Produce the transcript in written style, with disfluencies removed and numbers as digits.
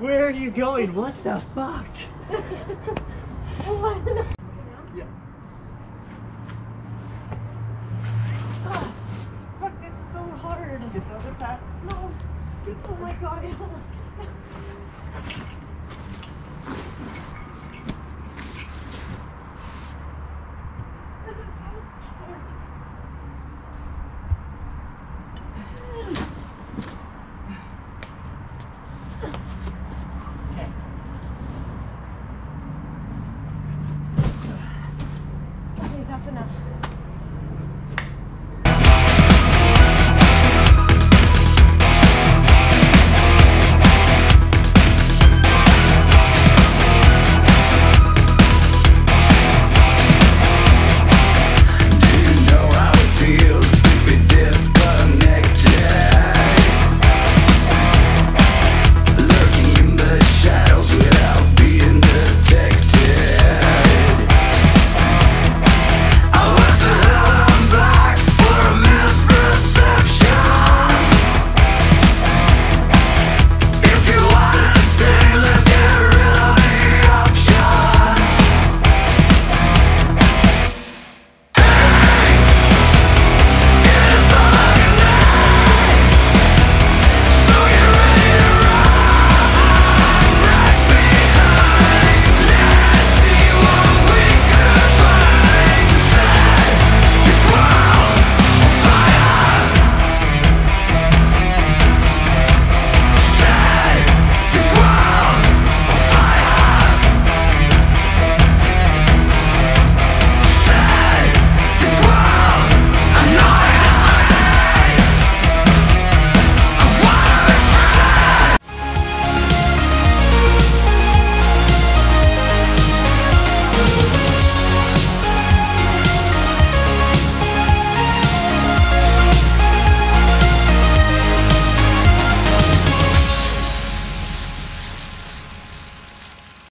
Where are you going? What the fuck? What? Yeah. Oh, fuck, it's so hard. Get the other pack. No. Oh my god.